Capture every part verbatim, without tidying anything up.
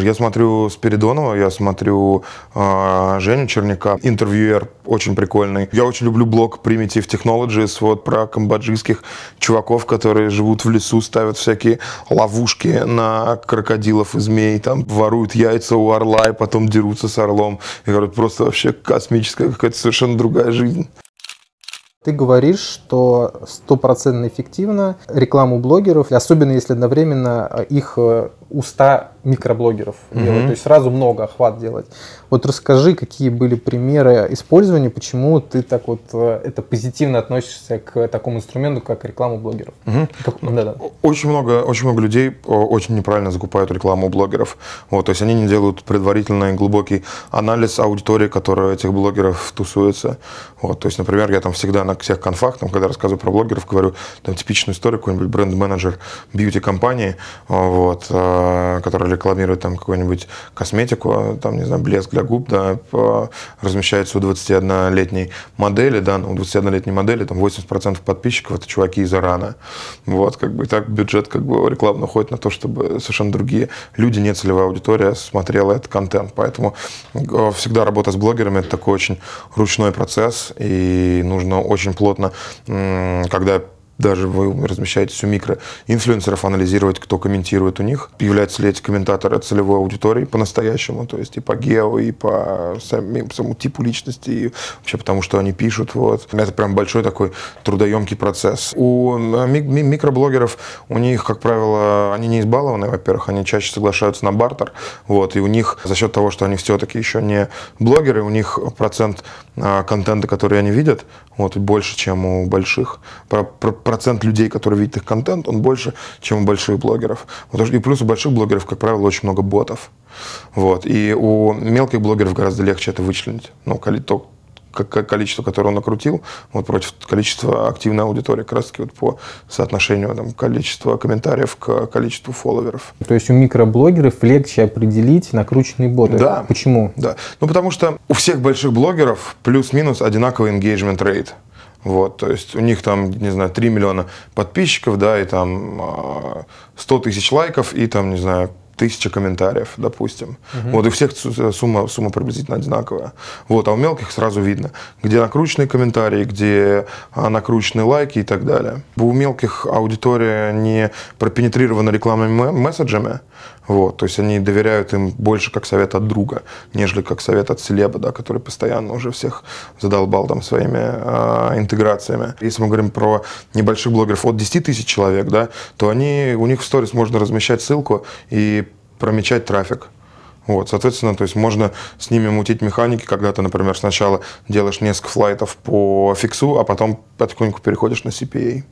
Я смотрю Спиридонова, я смотрю э, Женю Черняка, интервьюер очень прикольный. Я очень люблю блог Primitive Technologies, вот про камбоджийских чуваков, которые живут в лесу, ставят всякие ловушки на крокодилов и змей, там воруют яйца у орла и потом дерутся с орлом. И говорят, просто вообще космическая какая-то совершенно другая жизнь. Ты говоришь, что стопроцентно эффективно рекламу блогеров, особенно если одновременно их уста микроблогеров mm-hmm. делать, то есть сразу много охват делать. Вот расскажи, какие были примеры использования, почему ты так вот это позитивно относишься к такому инструменту, как рекламу блогеров. Mm-hmm. Как, да-да. Очень много, очень много людей очень неправильно закупают рекламу блогеров. Вот, то есть они не делают предварительный глубокий анализ аудитории, которая этих блогеров тусуется. Вот, то есть, например, я там всегда на всех конфах, там, когда рассказываю про блогеров, говорю там типичную историю, какой-нибудь бренд-менеджер бьюти-компании, вот, который рекламирует там какую-нибудь косметику, там, не знаю, блеск для губ, да, размещается у двадцатиоднолетней модели, да, у двадцатиоднолетней модели там восемьдесят процентов подписчиков это чуваки из Ирана. Вот, как бы, и так бюджет, как бы, рекламный уходит на то, чтобы совершенно другие люди, не целевая аудитория, смотрела этот контент. Поэтому всегда работа с блогерами — это такой очень ручной процесс, и нужно очень плотно, когда даже вы размещаетесь у микроинфлюенсеров, анализировать, кто комментирует у них, являются ли эти комментаторы целевой аудиторией по-настоящему, то есть и по гео, и по самим, самому типу личности, и вообще потому, что они пишут. Вот. Это прям большой такой трудоемкий процесс. У ми ми микроблогеров, у них, как правило, они не избалованы, во-первых, они чаще соглашаются на бартер, вот, и у них за счет того, что они все-таки еще не блогеры, у них процент а, контента, который они видят, вот, больше, чем у больших. Про процент людей, которые видят их контент, он больше, чем у больших блогеров. И плюс у больших блогеров, как правило, очень много ботов. Вот. И у мелких блогеров гораздо легче это вычленить. Ну, то количество, которое он накрутил, вот, против количества активной аудитории, как раз таки вот по соотношению там, количества комментариев к количеству фолловеров. То есть у микроблогеров легче определить накрученные боты? Да. Почему? Да. Ну, потому что у всех больших блогеров плюс-минус одинаковый engagement rate. Вот, то есть у них там, не знаю, три миллиона подписчиков, да, и там сто тысяч лайков, и там, не знаю, тысяча комментариев, допустим. Угу. Вот, и у всех сумма, сумма приблизительно одинаковая. Вот, а у мелких сразу видно, где накрученные комментарии, где накрученные лайки и так далее. У мелких аудитория не пропенетрирована рекламными месседжами, вот, то есть они доверяют им больше как совет от друга, нежели как совет от селеба, да, который постоянно уже всех задолбал там своими э, интеграциями. Если мы говорим про небольших блогеров от десяти тысяч человек, да, то они, у них в сторис можно размещать ссылку и промечать трафик. Вот, соответственно, то есть можно с ними мутить механики, когда ты, например, сначала делаешь несколько флайтов по фиксу, а потом потихоньку переходишь на си пи эй.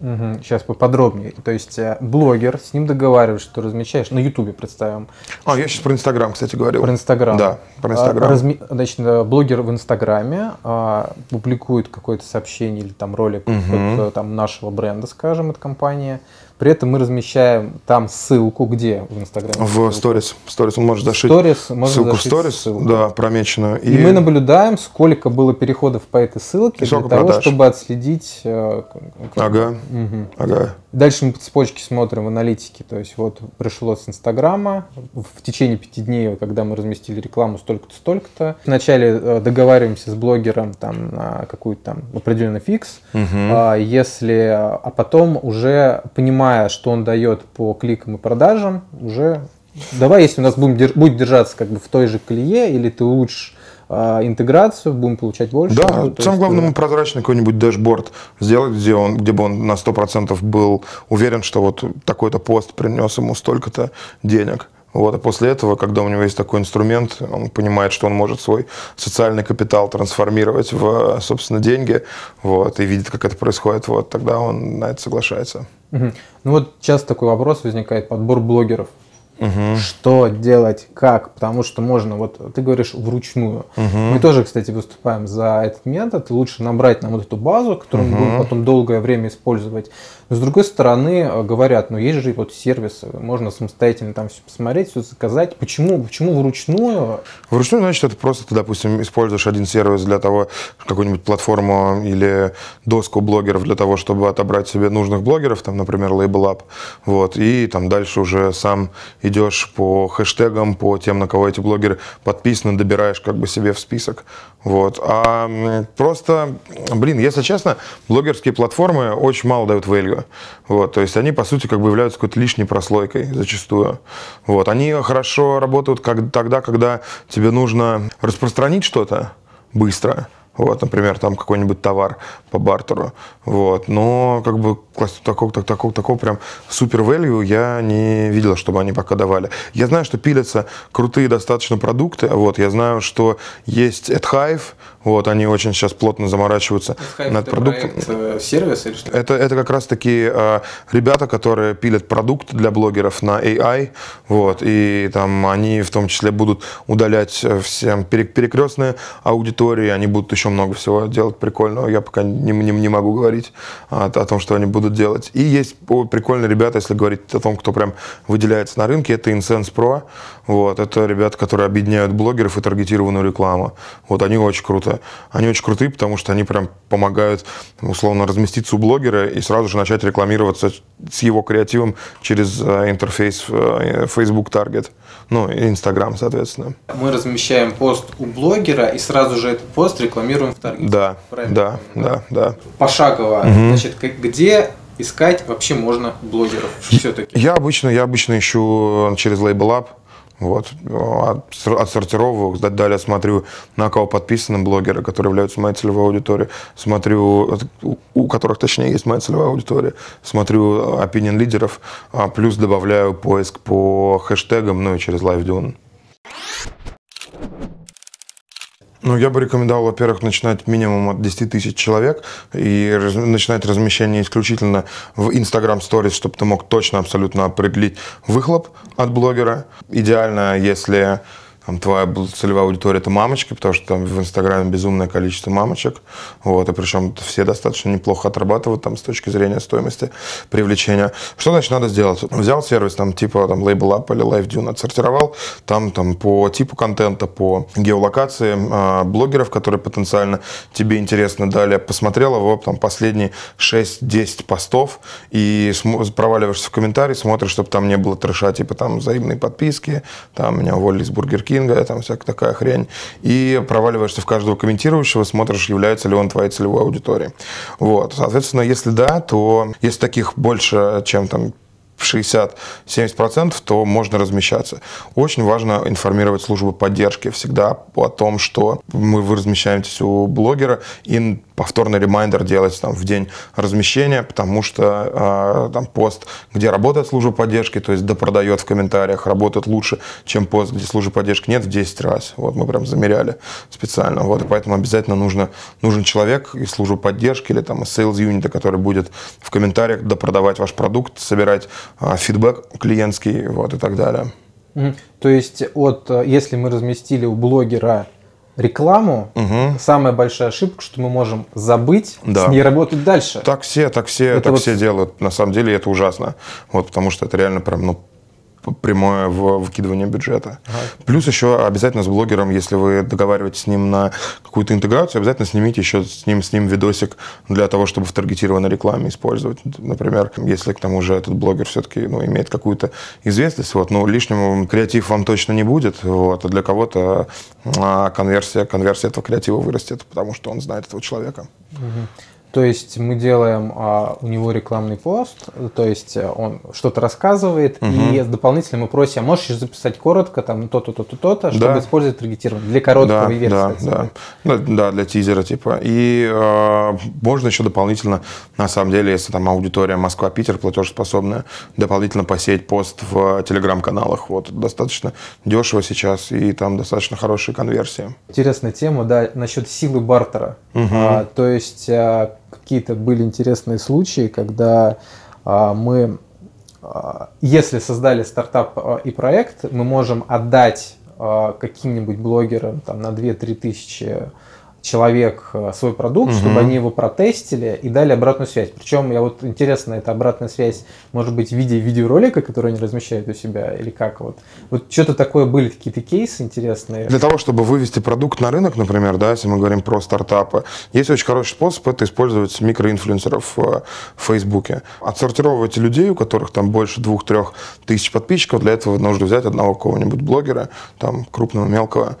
Угу, сейчас поподробнее. То есть блогер, с ним договариваешься, что размещаешь, на Ютубе представим. А, я сейчас про Инстаграм, кстати, говорил. Про Инстаграм. Да, про Инстаграм. Разми... Значит, блогер в Инстаграме а, публикует какое-то сообщение или там ролик угу. там, нашего бренда, скажем, от компании. При этом мы размещаем там ссылку, где в Инстаграме? В сторис. Сторис он может зашить stories, можно ссылку в сторис, да, промеченную. И... и мы наблюдаем, сколько было переходов по этой ссылке для того, продаж. чтобы отследить. Ага. Угу. Ага. Дальше мы по цепочке смотрим в аналитике. То есть вот пришло с Инстаграма в течение пяти дней, когда мы разместили рекламу столько-то, столько-то. Вначале договариваемся с блогером там на какую-то там определенный фикс, угу. если, а потом уже понимаем, что он дает по кликам и продажам, уже давай, если у нас будем дер... будет держаться как бы в той же колее, или ты улучшишь э, интеграцию, будем получать больше. Да, самое есть... главное, мы прозрачный какой-нибудь дэшборд сделать, где, он, где бы он на сто процентов был уверен, что вот такой-то пост принес ему столько-то денег. Вот, а после этого, когда у него есть такой инструмент, он понимает, что он может свой социальный капитал трансформировать в, собственно, деньги, вот, и видит, как это происходит, вот, тогда он на это соглашается. Угу. Ну вот часто такой вопрос возникает, подбор блогеров. Угу. Что делать, как, потому что можно, вот ты говоришь, вручную. Угу. Мы тоже, кстати, выступаем за этот метод. Лучше набрать нам вот эту базу, которую угу. мы будем потом долгое время использовать. Но с другой стороны, говорят, ну есть же вот сервисы, можно самостоятельно там все посмотреть, все заказать. Почему, почему вручную? Вручную, значит, это просто ты, допустим, используешь один сервис для того, какую-нибудь платформу или доску блогеров для того, чтобы отобрать себе нужных блогеров, там, например, LabelUp, вот, и там дальше уже сам идешь по хэштегам, по тем, на кого эти блогеры подписаны, добираешь как бы себе в список. Вот. А просто, блин, если честно, блогерские платформы очень мало дают value. Вот. То есть они, по сути, как бы являются какой-то лишней прослойкой зачастую. Вот. Они хорошо работают как тогда, когда тебе нужно распространить что-то быстро. Вот, например, там какой-нибудь товар по бартеру. Вот. Но как бы такого, такого, такого прям супер value я не видел, чтобы они пока давали. Я знаю, что пилятся крутые достаточно продукты. Вот. Я знаю, что есть AdHive. Вот. Они очень сейчас плотно заморачиваются AdHive над продуктом. Проект, сервис или что? Это, это как раз таки э, ребята, которые пилят продукт для блогеров на эй ай. Вот. И там они в том числе будут удалять всем перекрестные аудитории. Они будут еще много всего делать прикольного, я пока не, не, не могу говорить о, о том, что они будут делать. И есть прикольные ребята, если говорить о том, кто прям выделяется на рынке, это Insense Pro, вот, это ребята, которые объединяют блогеров и таргетированную рекламу. Вот, они очень круто. Они очень крутые, потому что они прям помогают, условно, разместиться у блогера и сразу же начать рекламироваться с его креативом через интерфейс Facebook Target, ну, Instagram, соответственно. Мы размещаем пост у блогера, и сразу же этот пост рекламируем в таргете. Да, да, да, да. Пошагово. Угу. Значит, как, где искать вообще можно блогеров все-таки? Я обычно, я обычно ищу через LabelUp. Вот, отсортировываю, далее смотрю, на кого подписаны блогеры, которые являются моей целевой аудиторией, смотрю, у которых, точнее, есть моя целевая аудитория, смотрю opinion лидеров, плюс добавляю поиск по хэштегам, ну и через LiveDune. Ну, я бы рекомендовал, во-первых, начинать минимум от десяти тысяч человек и раз, начинать размещение исключительно в Instagram Stories, чтобы ты мог точно абсолютно определить выхлоп от блогера. Идеально, если там твоя целевая аудитория – это мамочки, потому что там в Инстаграме безумное количество мамочек. Вот, и причем все достаточно неплохо отрабатывают там, с точки зрения стоимости привлечения. Что, значит, надо сделать? Взял сервис там, типа там, LabelUp или LiveDune, отсортировал там, там, по типу контента, по геолокации э, блогеров, которые потенциально тебе интересны. Далее посмотрел его там, последние шесть-десять постов и проваливаешься в комментарии, смотришь, чтобы там не было трэша, типа там взаимные подписки, там меня уволили с Бургер Кинга, там всякая такая хрень, и проваливаешься в каждого комментирующего, смотришь, является ли он твоей целевой аудиторией. Вот. Соответственно, если да, то если таких больше, чем там шестьдесят-семьдесят процентов, то можно размещаться. Очень важно информировать службу поддержки всегда о том, что мы, вы размещаетесь у блогера, и повторный ремайдер делать там, в день размещения, потому что э, там пост, где работает служба поддержки, то есть допродает в комментариях, работает лучше, чем пост, где службы поддержки нет, в десять раз. Вот, мы прям замеряли специально. Вот, и поэтому обязательно нужно, нужен человек из службы поддержки или там, из sales юнита, который будет в комментариях допродавать ваш продукт, собирать фидбэк клиентский, вот, и так далее. Mm-hmm. То есть, от, если мы разместили у блогера рекламу, угу. самая большая ошибка, что мы можем забыть, да. с ней работать дальше. Так все, так все, это так вот... все делают. На самом деле это ужасно. Вот, потому что это реально прям, ну, прямое выкидывание бюджета. Ага. Плюс еще обязательно с блогером, если вы договариваетесь с ним на какую-то интеграцию, обязательно снимите еще с ним, с ним видосик для того, чтобы в таргетированной рекламе использовать. Например, если к тому же этот блогер все-таки, ну, имеет какую-то известность, вот, ну, лишнему креатив вам точно не будет, вот, а для кого-то конверсия, конверсия этого креатива вырастет, потому что он знает этого человека. Угу. То есть мы делаем а, у него рекламный пост, то есть он что-то рассказывает, угу. и дополнительно мы просим, а можешь записать коротко там то-то, то-то, то-то, чтобы да. использовать таргетирование для короткого да, версии. Да, да. да, для тизера типа. И э, можно еще дополнительно, на самом деле, если там аудитория Москва-Питер платежеспособная, дополнительно посеять пост в телеграм-каналах. Вот, достаточно дешево сейчас, и там достаточно хорошие конверсии. Интересная тема, да, насчет силы бартера. Угу. А, то есть... Какие-то были интересные случаи, когда а, мы, а, если создали стартап а, и проект, мы можем отдать а, каким-нибудь блогерам там, на две-три тысячи человек свой продукт, угу. чтобы они его протестили и дали обратную связь. Причем, я вот интересно, эта обратная связь может быть в виде видеоролика, который они размещают у себя, или как вот? Вот что-то такое, были какие-то кейсы интересные? Для того, чтобы вывести продукт на рынок, например, да, если мы говорим про стартапы, есть очень хороший способ – это использовать микроинфлюенсеров в Фейсбуке. Отсортировать людей, у которых там больше двух-трех тысяч подписчиков, для этого нужно взять одного какого-нибудь блогера, там, крупного, мелкого,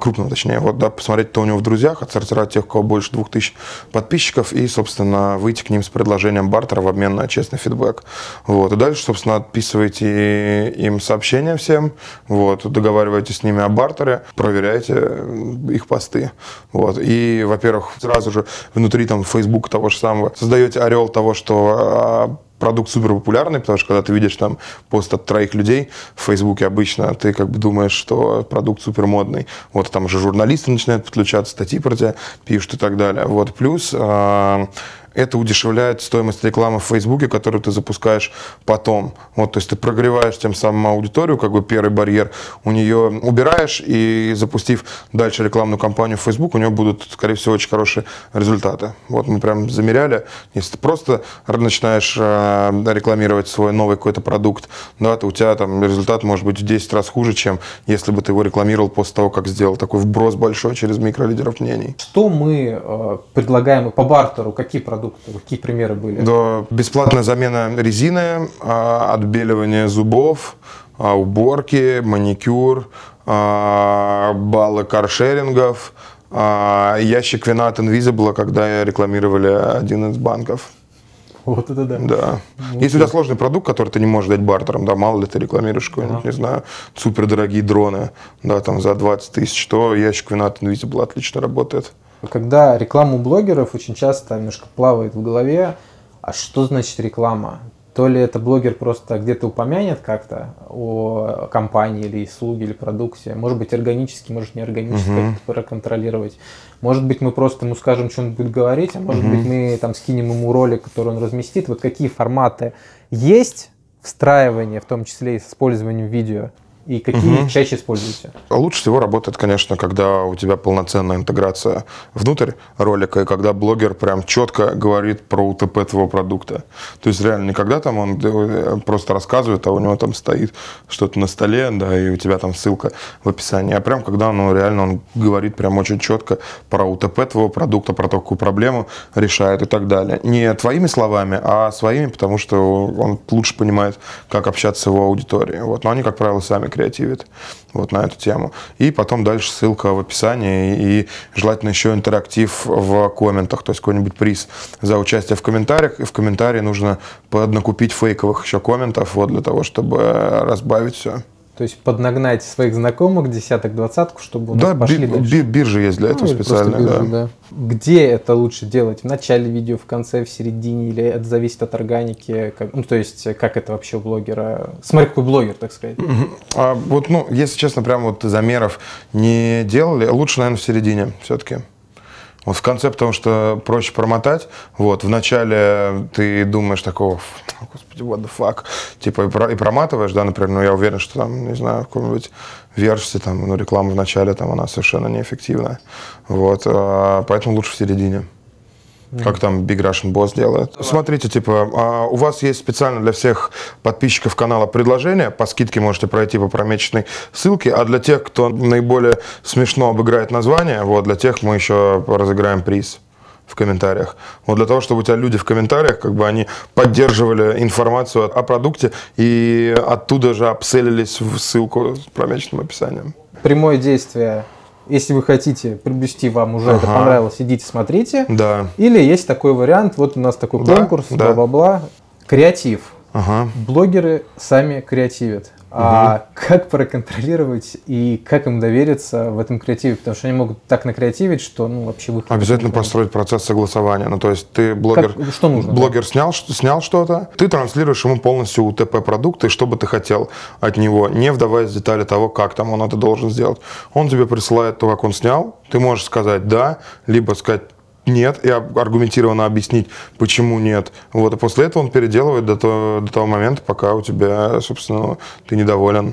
крупного, точнее, вот, да, посмотреть, кто у него в друзьях, отсортировать тех, у кого больше двух тысяч подписчиков, и, собственно, выйти к ним с предложением бартера в обмен на честный фидбэк. Вот. И дальше, собственно, отписываете им сообщения всем, вот, договариваетесь с ними о бартере, проверяете их посты. Вот. И, во-первых, сразу же внутри там Facebook того же самого создаете орел того, что продукт супер популярный, потому что когда ты видишь там пост от троих людей в Фейсбуке обычно, ты как бы думаешь, что продукт супер модный. Вот там же журналисты начинают подключаться, статьи про тебя пишут и так далее. Вот плюс э это удешевляет стоимость рекламы в Фейсбуке, которую ты запускаешь потом. Вот, то есть ты прогреваешь тем самым аудиторию, как бы первый барьер у нее убираешь, и запустив дальше рекламную кампанию в Фейсбук, у нее будут, скорее всего, очень хорошие результаты. Вот мы прям замеряли. Если ты просто начинаешь рекламировать свой новый какой-то продукт, да, то у тебя там результат может быть в десять раз хуже, чем если бы ты его рекламировал после того, как сделал такой вброс большой через микролидеров мнений. Что мы э, предлагаем по бартеру? Какие продукты? Какие примеры были? Да, бесплатная замена резины, отбеливание зубов, уборки, маникюр, баллы каршерингов, ящик вина от Invisible, когда рекламировали один из банков. Вот это да. Да. Ну, если у тебя сложный продукт, который ты не можешь дать бартером, да, мало ли ты рекламируешь какой-нибудь, а. не знаю, супердорогие дроны, да, там за двадцать тысяч, то ящик вина от Invisible отлично работает. Когда реклама у блогеров, очень часто немножко плавает в голове, а что значит реклама? То ли это блогер просто где-то упомянет как-то о компании или услуге, или продукте. Может быть, органически, может, неорганически uh-huh. проконтролировать. Может быть, мы просто ему скажем, что он будет говорить, а может uh-huh. быть, мы там скинем ему ролик, который он разместит. Вот какие форматы есть встраивания, в том числе и с использованием видео? И какие угу. чаще используете? Лучше всего работает, конечно, когда у тебя полноценная интеграция внутрь ролика, и когда блогер прям четко говорит про УТП твоего продукта. То есть реально не когда там он просто рассказывает, а у него там стоит что-то на столе, да, и у тебя там ссылка в описании, а прям когда ну, реально он говорит прям очень четко про УТП твоего продукта, про то, какую проблему решает и так далее. Не твоими словами, а своими, потому что он лучше понимает, как общаться с его аудиторией. Вот. Но они, как правило, сами креативит вот на эту тему. И потом дальше ссылка в описании и, и желательно еще интерактив в комментах, то есть какой-нибудь приз за участие в комментариях. И в комментарии нужно поднакупить фейковых еще комментов вот для того, чтобы разбавить все. То есть поднагнать своих знакомых, десяток, двадцатку, чтобы у нас да, пошли бир, дальше. Биржи есть для этого ну, специально. Биржи, да. Да. Где это лучше делать? В начале видео, в конце, в середине? Или это зависит от органики? Как, ну, то есть, как это вообще у блогера? Смотри, какой блогер, так сказать. А, вот, ну, если честно, прям вот замеров не делали. Лучше, наверное, в середине все-таки. Вот в конце, потому что проще промотать. Вот, в начале ты думаешь такого, господи, what the fuck, типа, и, про, и проматываешь, да, например, ну, я уверен, что там, не знаю, в каком-нибудь версии, там, ну, реклама в начале, там, она совершенно неэффективна. Вот, поэтому лучше в середине. Как там Big Russian Boss делает. Смотрите, типа, у вас есть специально для всех подписчиков канала предложение, по скидке можете пройти по промеченной ссылке, а для тех, кто наиболее смешно обыграет название, вот, для тех мы еще разыграем приз в комментариях. Вот для того, чтобы у тебя люди в комментариях, как бы они поддерживали информацию о продукте и оттуда же апселились в ссылку с промеченным описанием. Прямое действие. Если вы хотите приобрести, вам уже ага. это понравилось, идите, смотрите. Да. Или есть такой вариант, вот у нас такой да, конкурс, бла-бла-бла. Да. Креатив. Ага. Блогеры сами креативят. Угу. А как проконтролировать и как им довериться в этом креативе? Потому что они могут так накреативить, что ну, вообще выход. Обязательно построить процесс согласования. Ну, то есть ты блогер, как, что нужно, блогер да? снял, снял что-то, ты транслируешь ему полностью УТП продукта и что бы ты хотел от него, не вдаваясь в детали того, как там он это должен сделать. Он тебе присылает то, как он снял, ты можешь сказать «да», либо сказать «нет» и аргументированно объяснить, почему нет. Вот, и после этого он переделывает до того, до того момента, пока у тебя, собственно, ты недоволен.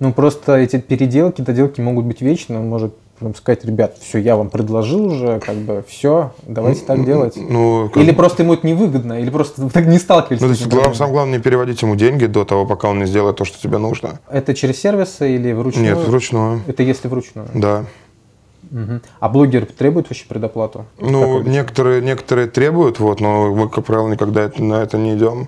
Ну, просто эти переделки, доделки могут быть вечно, он может Потом сказать, ребят, все, я вам предложил уже, как бы, все, давайте так делать. Ну, или как... просто ему это невыгодно, или просто так не сталкивались. Ну, то есть, главное, самое главное, не переводить ему деньги до того, пока он не сделает то, что тебе нужно. Это через сервисы или вручную? Нет, вручную. Это если вручную? Да. Угу. А блогеры требуют вообще предоплату? Ну, некоторые, некоторые требуют, вот, но мы, как правило, никогда это, на это не идем.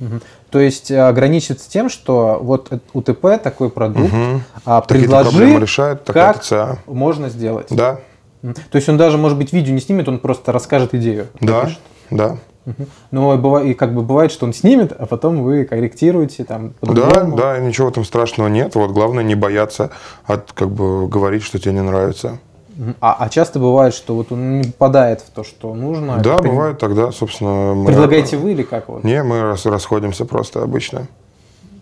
Угу. То есть ограничиться тем, что вот УТП такой продукт, угу. а предложи, решает, как ЦА. Можно сделать. Да. То есть он даже, может быть, видео не снимет, он просто расскажет идею. Да, напишет. Да. Угу. Но и как бы бывает, что он снимет, а потом вы корректируете там. Да, да, ничего там страшного нет. Вот главное не бояться от, как бы, говорить, что тебе не нравится. А, а часто бывает, что вот он не попадает в то, что нужно? Да, при... бывает тогда, собственно... Мы... Предлагаете вы или как? Вот? Не, мы расходимся просто обычно.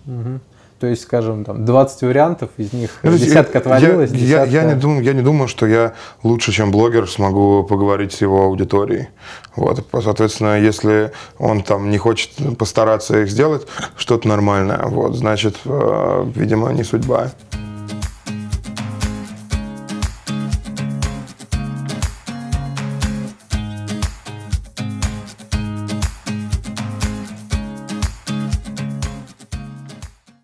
Угу. То есть, скажем, там двадцать вариантов, из них десятка отвалилась, я, десятка... Я, я, не думаю, я не думаю, что я лучше, чем блогер, смогу поговорить с его аудиторией. Вот. Соответственно, если он там не хочет постараться их сделать, что-то нормальное, вот, значит, видимо, не судьба.